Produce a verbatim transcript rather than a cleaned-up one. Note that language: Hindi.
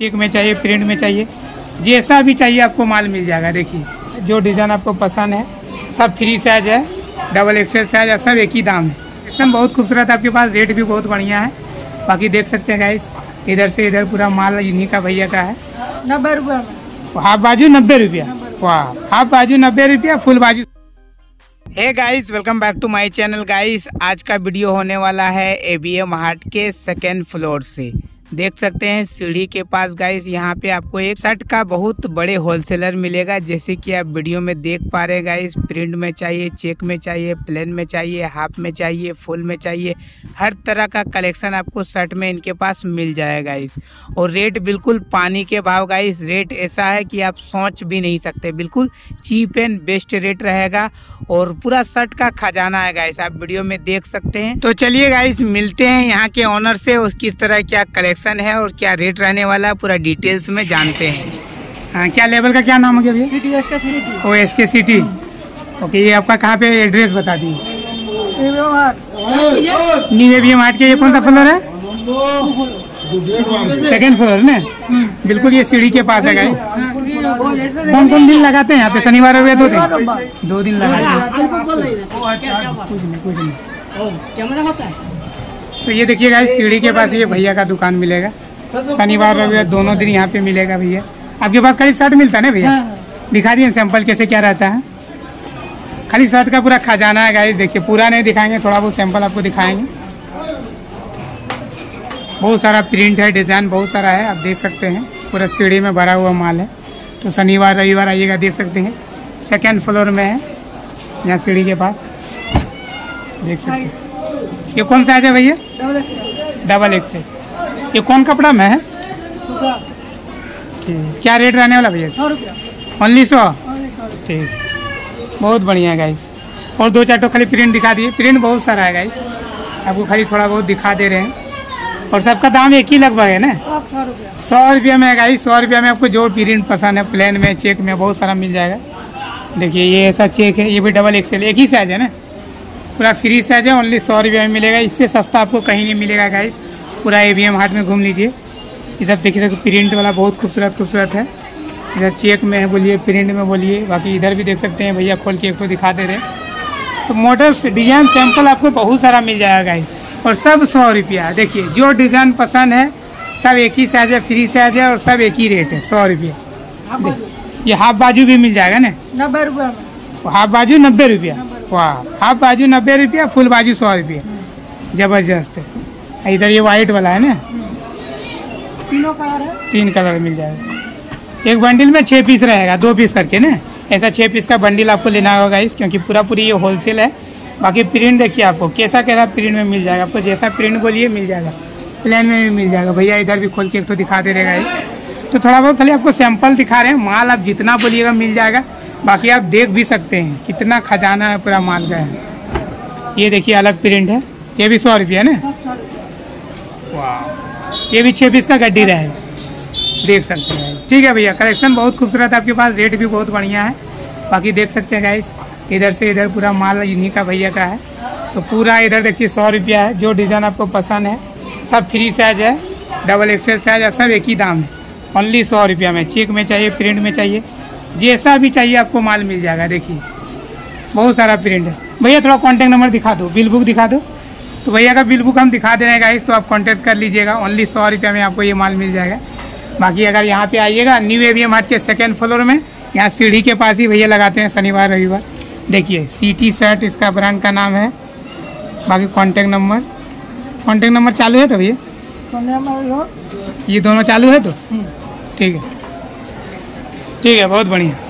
चेक में चाहिए, प्रिंट में चाहिए, जैसा भी चाहिए आपको माल मिल जाएगा। देखिए जो डिज़ाइन आपको पसंद है सब फ्री साइज है, डबल एक्सेल साइज है, सब एक ही दाम है। एकदम बहुत खूबसूरत है आपके पास, रेट भी बहुत बढ़िया है। बाकी देख सकते हैं गाइस, इधर से इधर पूरा माल इन्हीं का भैया का है। नब्बे रुपया हाफ बाजू, नब्बे रुपया वाह, हाफ बाजू नब्बे रुपया, फुल बाजू। Hey guys, welcome back to my channel. Guys आज का वीडियो होने वाला है एबीएम हाट के सेकेंड फ्लोर से। देख सकते हैं सीढ़ी के पास गाइस, यहाँ पे आपको एक शर्ट का बहुत बड़े होलसेलर मिलेगा, जैसे कि आप वीडियो में देख पा रहे हैं गाइस। प्रिंट में चाहिए, चेक में चाहिए, प्लेन में चाहिए, हाफ में चाहिए, फुल में चाहिए, हर तरह का कलेक्शन आपको शर्ट में इनके पास मिल जाएगा गाइस। और रेट बिल्कुल पानी के भाव गाइस, रेट ऐसा है कि आप सोच भी नहीं सकते, बिल्कुल चीप एंड बेस्ट रेट रहेगा और पूरा शर्ट का खजाना है गाइस, आप वीडियो में देख सकते हैं। तो चलिए गाइस मिलते हैं यहाँ के ऑनर से, उस किस तरह क्या कलेक्शन है और क्या रेट रहने वाला है पूरा डिटेल्स में जानते हैं। हाँ, क्या लेवल का क्या नाम हो गया भैया? City SK city. ओ एसके सिटी, ओके। ये आपका कहाँ पे एड्रेस बता दी? न्यू एबीएम हाट के। ये कौन सा फ्लोर है? सेकंड फ्लोर ने, बिल्कुल ये सीढ़ी के पास है गाइस। कौन कौन दिन लगाते हैं यहाँ पे? शनिवार हो गया, दो दिन दो दिन लगाते हैं। तो ये देखिए गाइस, सीढ़ी के पास ये भैया का दुकान मिलेगा, शनिवार रविवार दोनों दिन यहाँ पे मिलेगा। भैया आपके पास खाली शर्ट मिलता है ना भैया? दिखा दिए सैंपल कैसे क्या रहता है। खाली शर्ट का पूरा खजाना है गाइस। देखिए पूरा नहीं दिखाएंगे, थोड़ा बहुत सैंपल आपको दिखाएंगे। बहुत सारा प्रिंट है, डिजाइन बहुत सारा है, आप देख सकते हैं पूरा सीढ़ी में भरा हुआ माल है। तो शनिवार रविवार आइएगा, देख सकते हैं सेकेंड फ्लोर में है यहाँ सीढ़ी के पास, देख सकते हैं। ये कौन सा है भैया? Double XL. ये कौन कपड़ा में है? ठीक, क्या रेट रहने वाला भैया? सौ रुपया ओनली, सौ। ठीक, बहुत बढ़िया है गाइस। और दो चार तो खाली प्रिंट दिखा दिए, प्रिंट बहुत सारा है गाइस, आपको खाली थोड़ा बहुत दिखा दे रहे हैं। और सबका दाम एक ही लगभग है ना, सौ रुपया में है गाइस। सौ रुपया में आपको जो प्रिंट पसंद है, प्लेन में, चेक में, बहुत सारा मिल जाएगा। देखिए ये ऐसा चेक है, ये भी डबल एक्सेल, एक ही साइज है ना, पूरा फ्री साइज है, ओनली सौ रुपये में मिलेगा। इससे सस्ता आपको कहीं नहीं मिलेगा गाइस। पूरा एबीएम हाट में घूम लीजिए। ये सब देखिए, प्रिंट वाला बहुत खूबसूरत खूबसूरत है। इधर चेक में है बोलिए, प्रिंट में बोलिए, बाकी इधर भी देख सकते हैं भैया खोल के एक को दिखा दे रहे हैं। तो मॉडल डिजाइन सैम्पल आपको बहुत सारा मिल जाएगा गाइस, और सब सौ रुपया। देखिए जो डिज़ाइन पसंद है सब एक ही साइज है, फ्री साइज है और सब एक ही रेट है, सौ रुपया। ये हाफ बाजू भी मिल जाएगा ना, नब्बे रुपया। हाफ बाजू नब्बे रुपया, वाह। हाफ बाजू नब्बे रुपया, फुल बाजू सौ रुपया, जबरदस्त है। इधर ये वाइट वाला है ना, तीनों कलर है, तीन कलर मिल जाएगा। एक बंडल में छः पीस रहेगा, दो पीस करके ना, ऐसा छः पीस का बंडल आपको लेना होगा इस, क्योंकि पूरा पूरी ये होलसेल है। बाकी प्रिंट देखिए आपको कैसा कैसा प्रिंट में मिल जाएगा, आपको जैसा प्रिंट बोलिए मिल जाएगा, प्लेन में भी मिल जाएगा। भैया इधर भी खोल के एक तो दिखा दे रहेगा ये। तो थोड़ा बहुत खाली आपको सैम्पल दिखा रहे हैं, माल आप जितना बोलिएगा मिल जाएगा। बाकी आप देख भी सकते हैं कितना खजाना है पूरा माल का है। ये देखिए अलग प्रिंट है, ये भी सौ रुपया ना, वाह। ये भी छः पीस का गड्डी रहेगा, देख सकते हैं। ठीक है भैया, कलेक्शन बहुत खूबसूरत है आपके पास, रेट भी बहुत बढ़िया है। बाकी देख सकते हैं गाइस, इधर से इधर पूरा माल इन्हीं का भैया का है। तो पूरा इधर देखिए सौ रुपया है, जो डिज़ाइन आपको पसंद है सब फ्री साइज है, डबल एक्सेल साइज है, सब एक ही दाम है, ओनली सौ रुपया में। चेक में चाहिए, प्रिंट में चाहिए, जैसा भी चाहिए आपको माल मिल जाएगा। देखिए बहुत सारा प्रिंट है। भैया थोड़ा कांटेक्ट नंबर दिखा दो, बिल बुक दिखा दो। तो भैया का बिल बुक हम दिखा दे रहे हैं गाइस, तो आप कांटेक्ट कर लीजिएगा। ओनली सौ रुपये में आपको ये माल मिल जाएगा। बाकी अगर यहाँ पे आइएगा न्यू एबीएम हाट के सेकेंड फ्लोर में, यहाँ सीढ़ी के पास ही भैया लगाते हैं शनिवार रविवार। देखिए सिटी शर्ट इसका ब्रांड का नाम है। बाकी कॉन्टेक्ट नंबर, कॉन्टेक्ट नंबर चालू है तो भैया ये दोनों चालू है तो ठीक है, ठीक है, बहुत बढ़िया।